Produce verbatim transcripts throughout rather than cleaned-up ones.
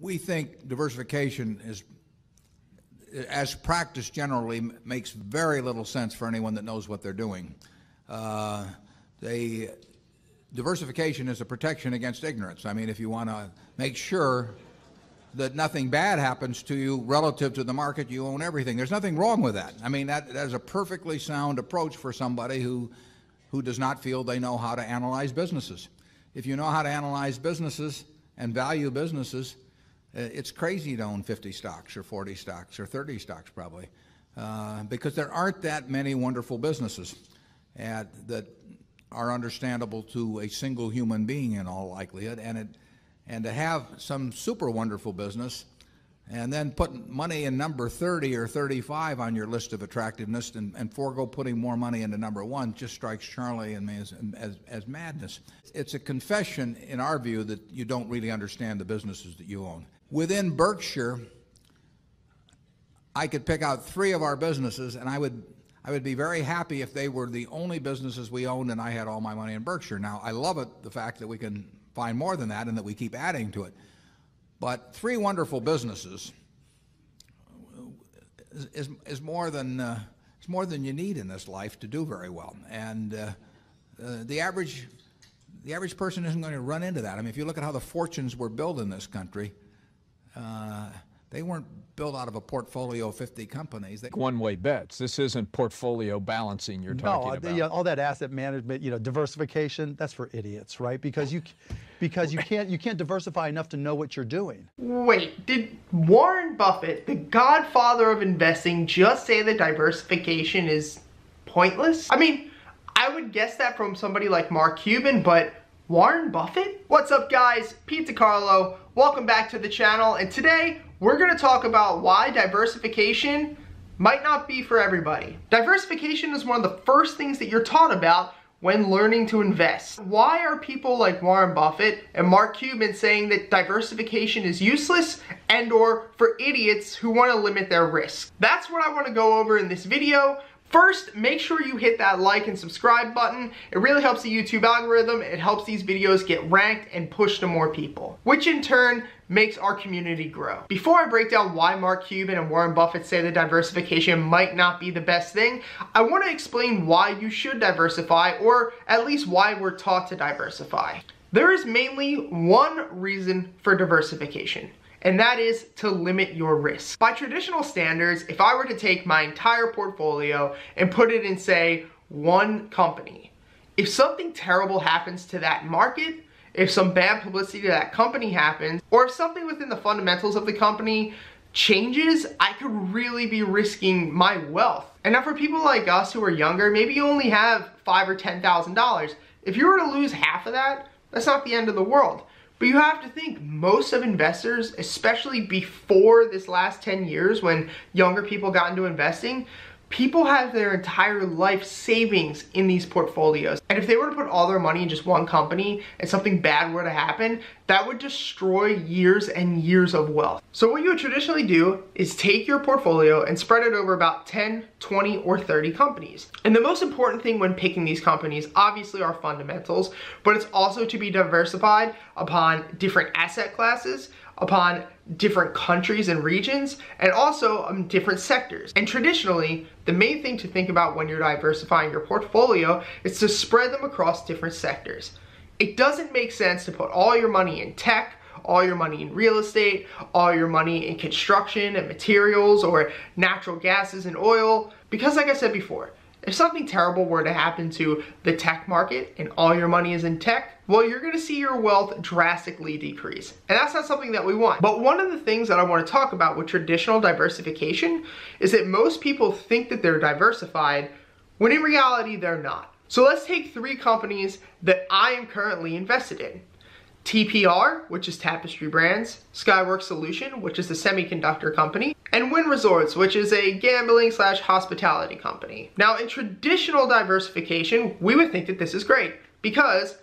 we think diversification is, as practice generally, makes very little sense for anyone that knows what they're doing. Uh, they, diversification is a protection against ignorance. I mean, if you want to make sure that nothing bad happens to you relative to the market, you own everything. There's nothing wrong with that. I mean, that, that is a perfectly sound approach for somebody who, who does not feel they know how to analyze businesses. If you know how to analyze businesses and value businesses, it's crazy to own fifty stocks or forty stocks or thirty stocks probably, uh, because there aren't that many wonderful businesses at, that are understandable to a single human being in all likelihood. And it, and to have some super wonderful business and then put money in number thirty or thirty-five on your list of attractiveness and, and forego putting more money into number one just strikes Charlie and me as, as, as madness. It's a confession, in our view, that you don't really understand the businesses that you own. Within Berkshire, I could pick out three of our businesses, and I would, I would be very happy if they were the only businesses we owned and I had all my money in Berkshire. Now, I love it, the fact that we can find more than that and that we keep adding to it. But three wonderful businesses is, is, is more than uh, it's more than you need in this life to do very well. And uh, uh, the average the average person isn't going to run into that. I mean, if you look at how the fortunes were built in this country, uh, they weren't built out of a portfolio of fifty companies. They one-way bets. This isn't portfolio balancing you're talking no, about. No, you know, all that asset management, you know, diversification. That's for idiots, right? Because you. Because you can't you can't diversify enough to know what you're doing. Wait, did Warren Buffett, the godfather of investing, just say that diversification is pointless? I mean, I would guess that from somebody like Mark Cuban, but Warren Buffett? What's up, guys? Pete DiCarlo. Welcome back to the channel, and today we're gonna talk about why diversification might not be for everybody. Diversification is one of the first things that you're taught about when learning to invest. Why are people like Warren Buffett and Mark Cuban saying that diversification is useless and or for idiots who want to limit their risk? That's what I want to go over in this video. First, make sure you hit that like and subscribe button. It really helps the YouTube algorithm. It helps these videos get ranked and pushed to more people, which in turn makes our community grow. Before I break down why Mark Cuban and Warren Buffett say that diversification might not be the best thing, I want to explain why you should diversify, or at least why we're taught to diversify. There is mainly one reason for diversification, and that is to limit your risk. By traditional standards, if I were to take my entire portfolio and put it in, say, one company, if something terrible happens to that market, if some bad publicity to that company happens, or if something within the fundamentals of the company changes, I could really be risking my wealth. And now for people like us who are younger, maybe you only have five or ten thousand dollars. If you were to lose half of that, that's not the end of the world. But you have to think most of investors, especially before this last ten years when younger people got into investing, people have their entire life savings in these portfolios. And if they were to put all their money in just one company and something bad were to happen, that would destroy years and years of wealth. So what you would traditionally do is take your portfolio and spread it over about ten, twenty, or thirty companies. And the most important thing when picking these companies obviously are fundamentals, but it's also to be diversified upon different asset classes, upon different countries and regions, and also um, different sectors. And traditionally, the main thing to think about when you're diversifying your portfolio is to spread them across different sectors. It doesn't make sense to put all your money in tech, all your money in real estate, all your money in construction and materials or natural gases and oil, because like I said before, if something terrible were to happen to the tech market and all your money is in tech, well, you're going to see your wealth drastically decrease. And that's not something that we want. But one of the things that I want to talk about with traditional diversification is that most people think that they're diversified when in reality they're not. So let's take three companies that I am currently invested in. T P R, which is Tapestry Brands, Skyworks Solutions, which is the semiconductor company, and Wynn Resorts, which is a gambling slash hospitality company. Now, in traditional diversification, we would think that this is great because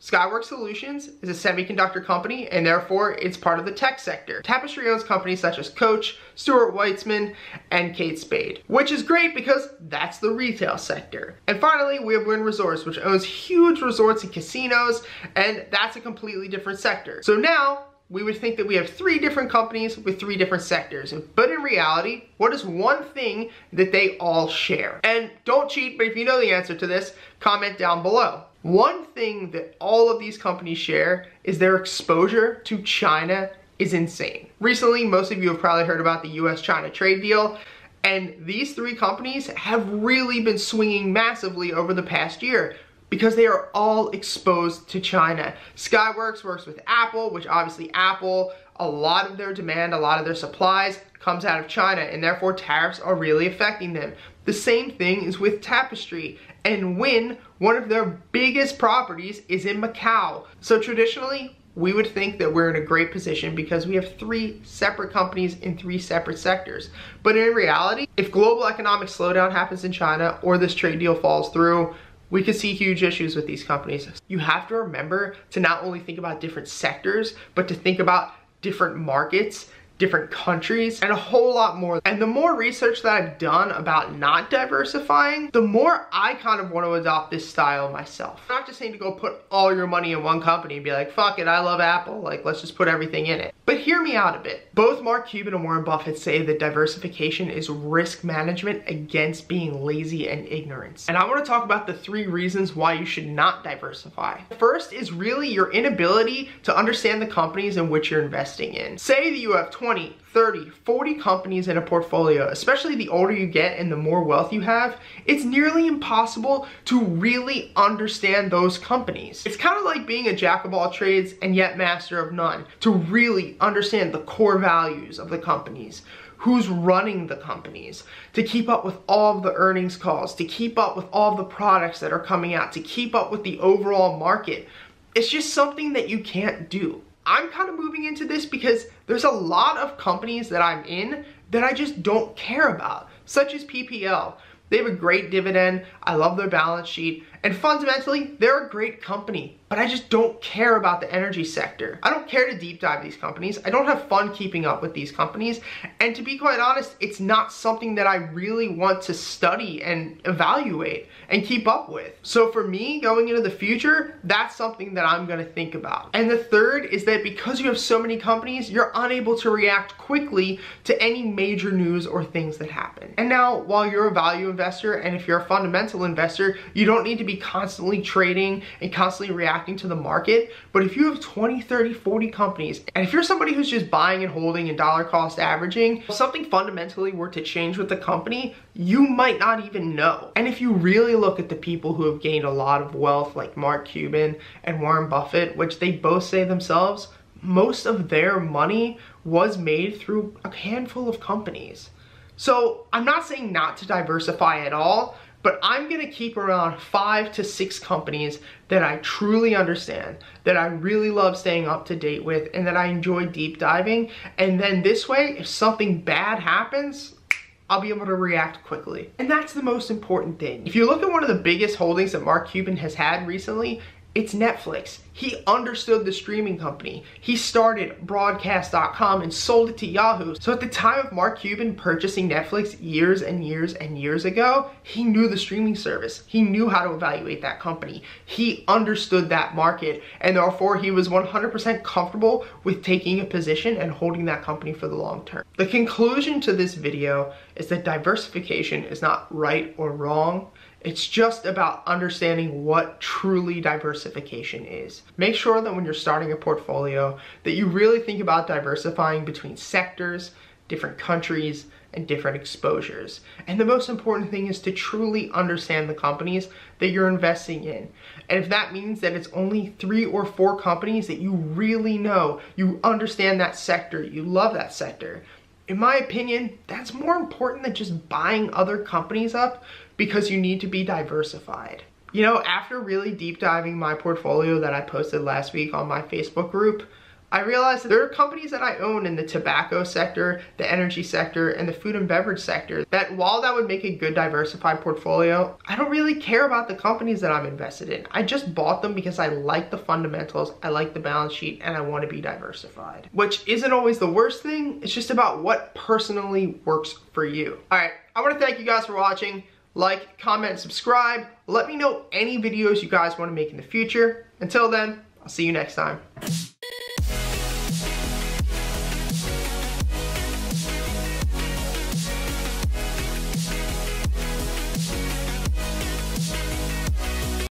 Skyworks Solutions is a semiconductor company and therefore it's part of the tech sector. Tapestry owns companies such as Coach, Stuart Weitzman, and Kate Spade, which is great because that's the retail sector. And finally, we have Wynn Resorts, which owns huge resorts and casinos, and that's a completely different sector. So now we would think that we have three different companies with three different sectors. But in reality, what is one thing that they all share? And don't cheat, but if you know the answer to this, comment down below. One thing that all of these companies share is their exposure to China is insane. Recently, most of you have probably heard about the U S China trade deal, and these three companies have really been swinging massively over the past year, because they are all exposed to China. Skyworks works with Apple, which obviously Apple, a lot of their demand, a lot of their supplies comes out of China, and therefore tariffs are really affecting them. The same thing is with Tapestry. And Wynn, one of their biggest properties is in Macau. So traditionally, we would think that we're in a great position because we have three separate companies in three separate sectors. But in reality, if global economic slowdown happens in China or this trade deal falls through, we could see huge issues with these companies. You have to remember to not only think about different sectors, but to think about different markets, different countries, and a whole lot more. And the more research that I've done about not diversifying, the more I kind of want to adopt this style myself. I'm not just saying to go put all your money in one company and be like, fuck it, I love Apple, like let's just put everything in it. But hear me out a bit. Both Mark Cuban and Warren Buffett say that diversification is risk management against being lazy and ignorance. And I want to talk about the three reasons why you should not diversify. First is really your inability to understand the companies in which you're investing in. Say that you have twenty, thirty, forty companies in a portfolio, especially the older you get and the more wealth you have, it's nearly impossible to really understand those companies. It's kind of like being a jack of all trades and yet master of none, to really understand the core values of the companies, who's running the companies, to keep up with all of the earnings calls, to keep up with all of the products that are coming out, to keep up with the overall market. It's just something that you can't do. I'm kind of moving into this because there's a lot of companies that I'm in that I just don't care about, such as P P L. They have a great dividend, I love their balance sheet, and fundamentally, they're a great company, but I just don't care about the energy sector. I don't care to deep dive these companies, I don't have fun keeping up with these companies, and to be quite honest, it's not something that I really want to study and evaluate and keep up with. So for me, going into the future, that's something that I'm gonna think about. And the third is that because you have so many companies, you're unable to react quickly to any major news or things that happen. And now, while you're a value investor, and if you're a fundamental investor, you don't need to be constantly trading and constantly reacting to the market. But if you have twenty, thirty, forty companies, and if you're somebody who's just buying and holding and dollar cost averaging, if something fundamentally were to change with the company, you might not even know. And if you really look at the people who have gained a lot of wealth, like Mark Cuban and Warren Buffett, which they both say themselves, most of their money was made through a handful of companies. So I'm not saying not to diversify at all, but I'm gonna keep around five to six companies that I truly understand, that I really love staying up to date with, and that I enjoy deep diving. And then this way, if something bad happens, I'll be able to react quickly. And that's the most important thing. If you look at one of the biggest holdings that Mark Cuban has had recently, it's Netflix. He understood the streaming company. He started broadcast dot com and sold it to Yahoo. So at the time of Mark Cuban purchasing Netflix years and years and years ago, he knew the streaming service. He knew how to evaluate that company. He understood that market, and therefore he was one hundred percent comfortable with taking a position and holding that company for the long term. The conclusion to this video is that diversification is not right or wrong. It's just about understanding what truly diversification is. Make sure that when you're starting a portfolio that you really think about diversifying between sectors, different countries, and different exposures. And the most important thing is to truly understand the companies that you're investing in. And if that means that it's only three or four companies that you really know, you understand that sector, you love that sector, in my opinion, that's more important than just buying other companies up, because you need to be diversified. You know, after really deep diving my portfolio that I posted last week on my Facebook group, I realized that there are companies that I own in the tobacco sector, the energy sector, and the food and beverage sector that, while that would make a good diversified portfolio, I don't really care about the companies that I'm invested in. I just bought them because I like the fundamentals, I like the balance sheet, and I want to be diversified. Which isn't always the worst thing, it's just about what personally works for you. All right, I want to thank you guys for watching. Like, comment, subscribe. Let me know any videos you guys want to make in the future. Until then, I'll see you next time.